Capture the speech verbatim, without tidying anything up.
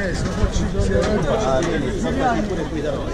Eh, sono qui da noi.